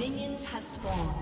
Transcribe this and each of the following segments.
Minions have spawned.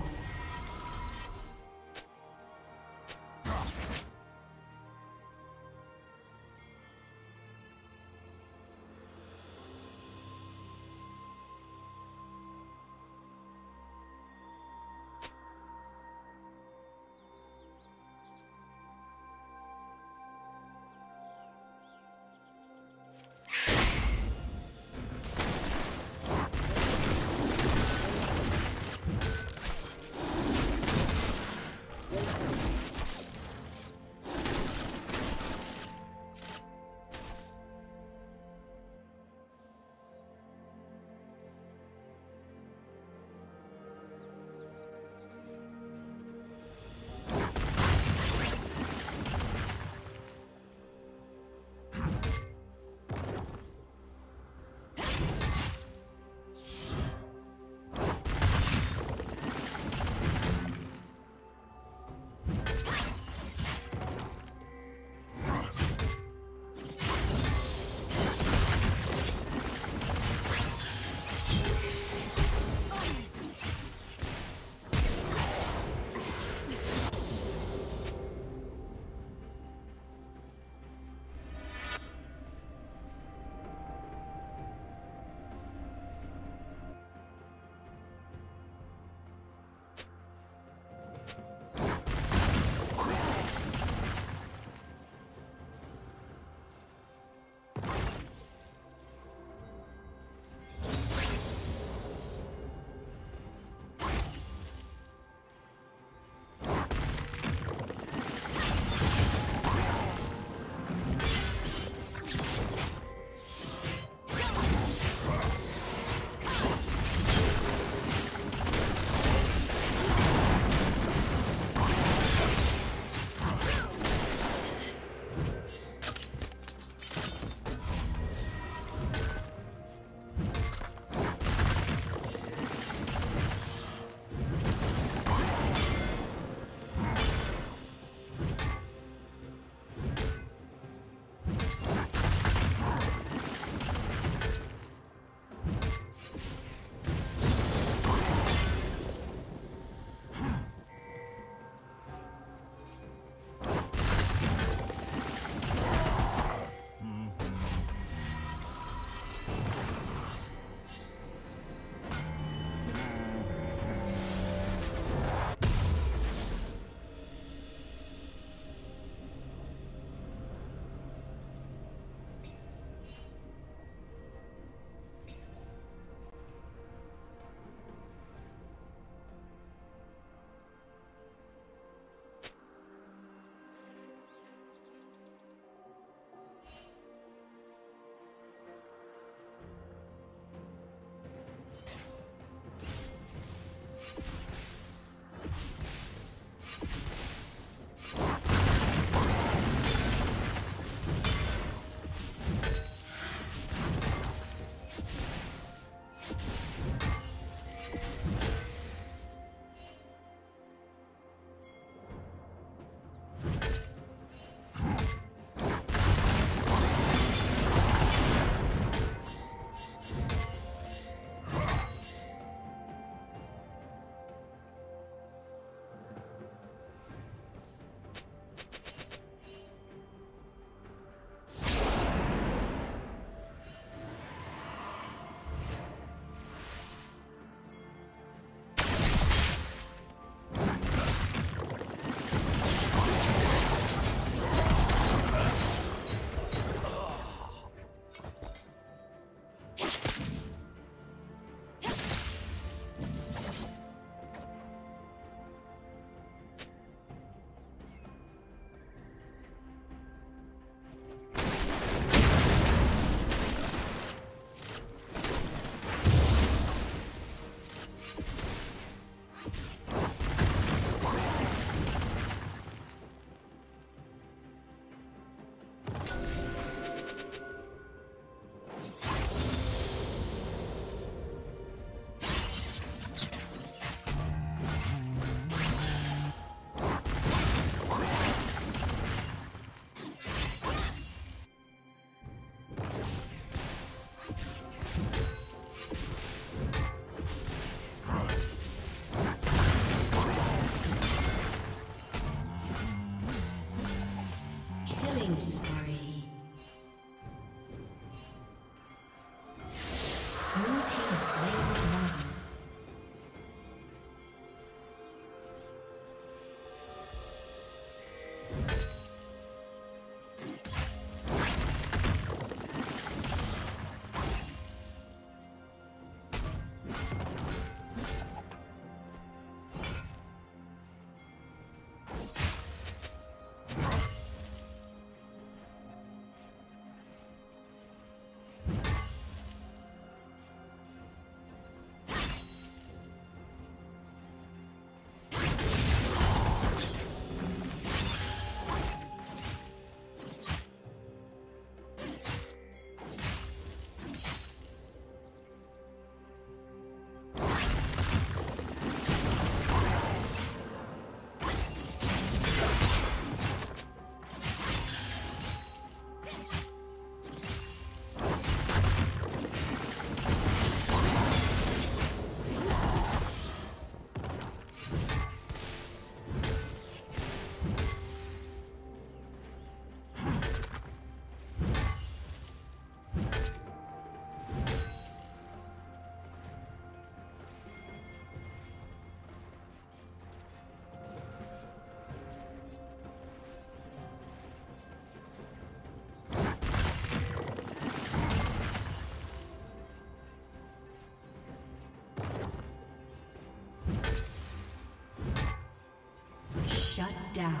Shut down.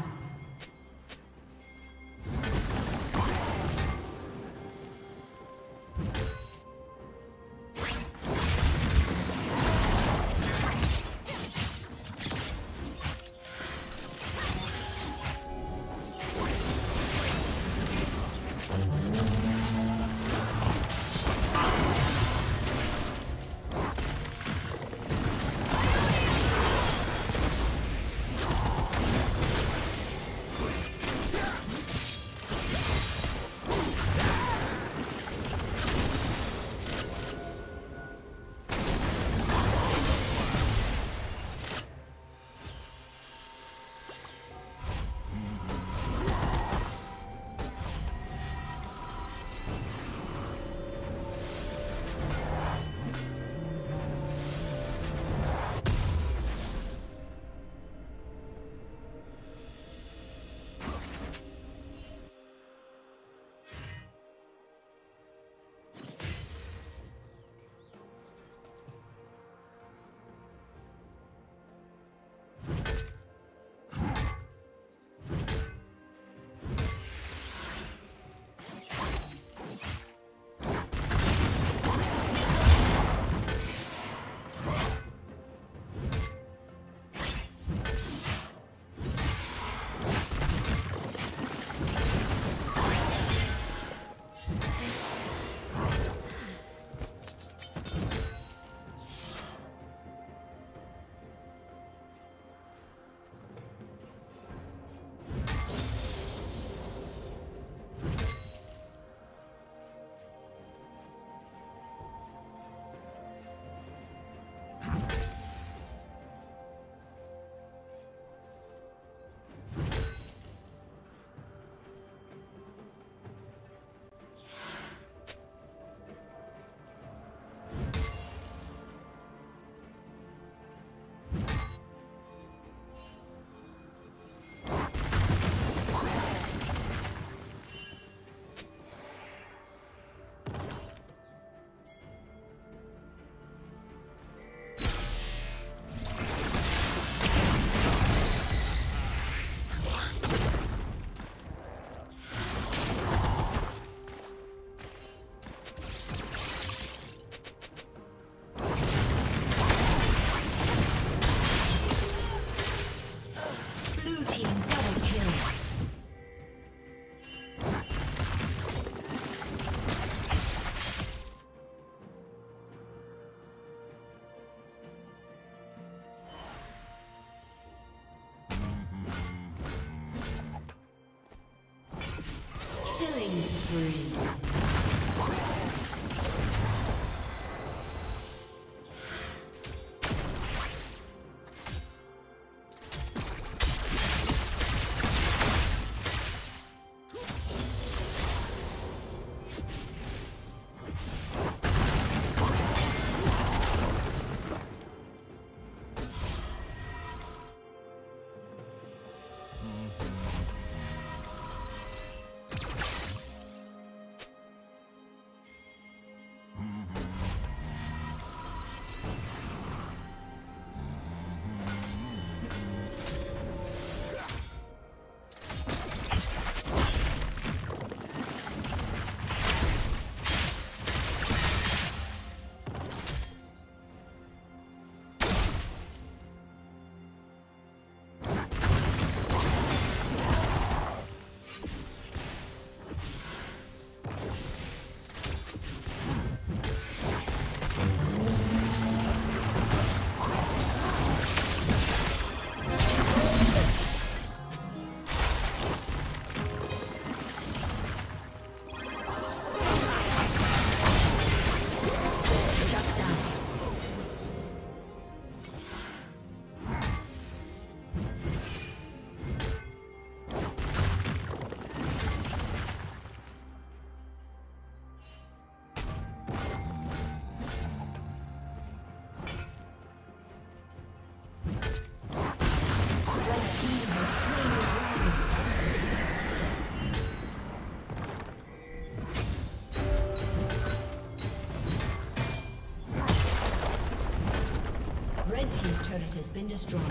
team's turret has been destroyed.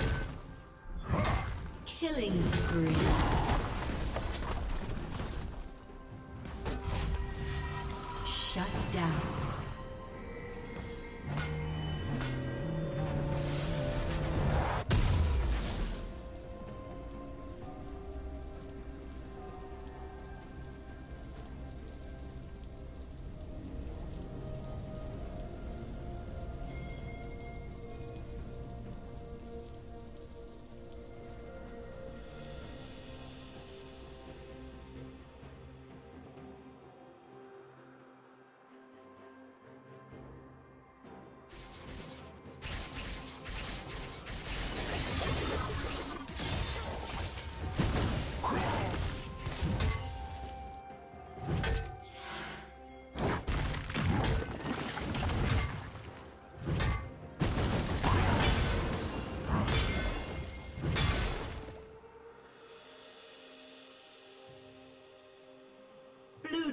Killing spree. Blue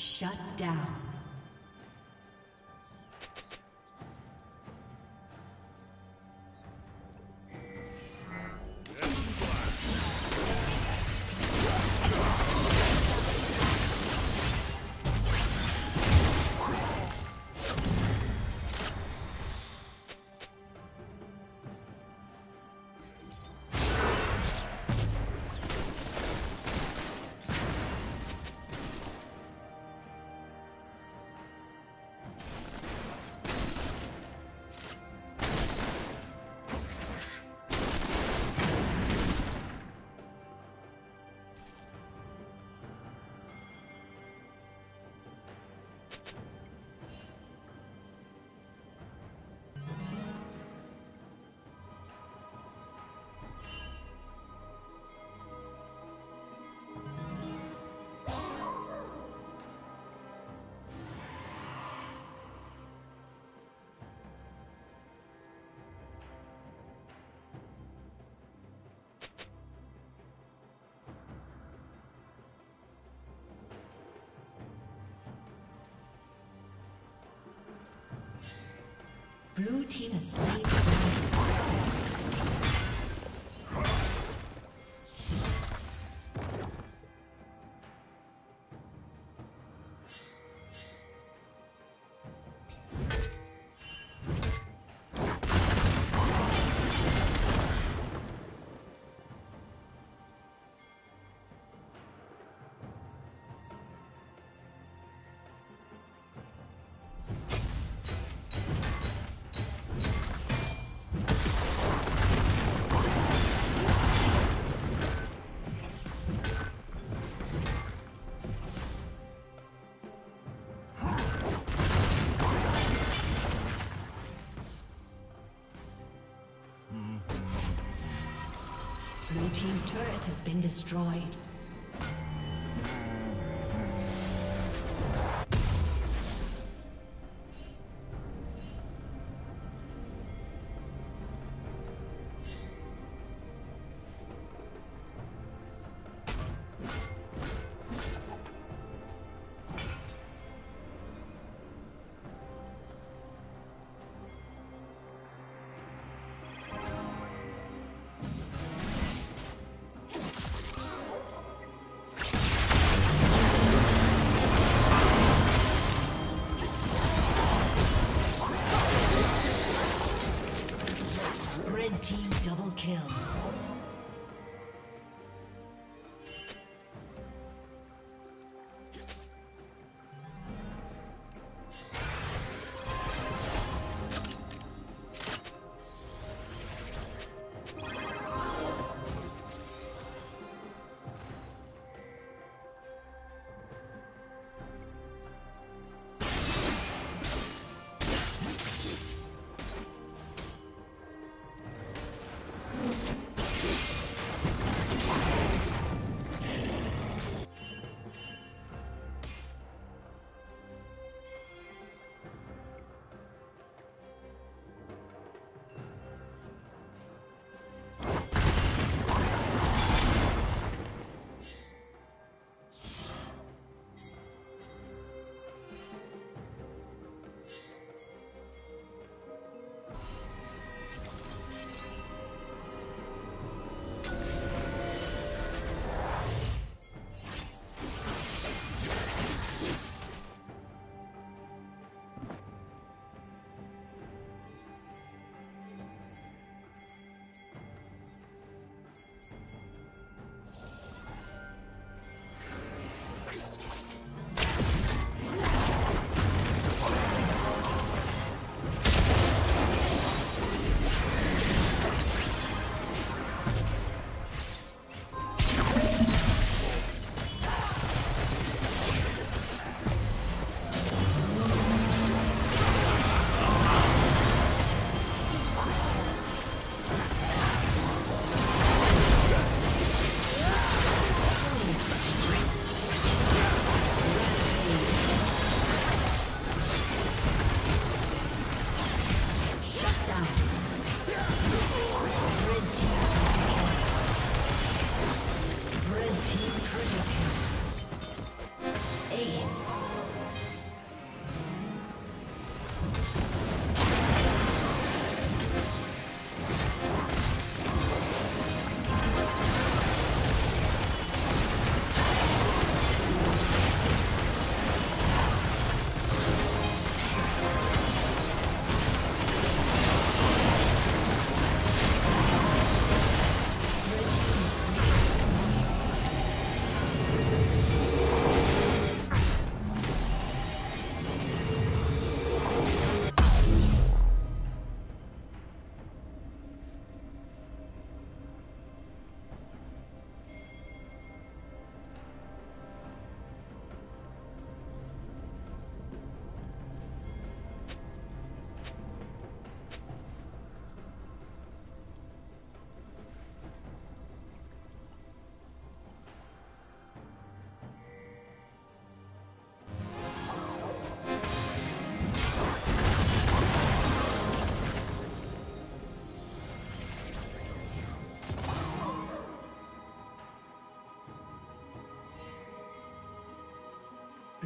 Shut down. Blue team has played Team's turret has been destroyed.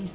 team's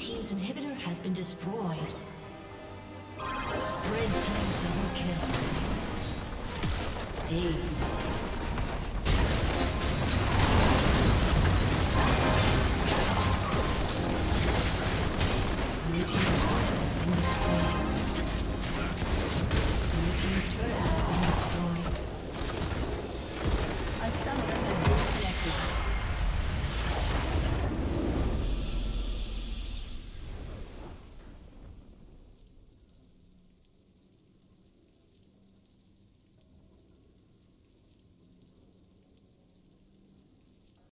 team's inhibitor has been destroyed. Red team double kill. Ace.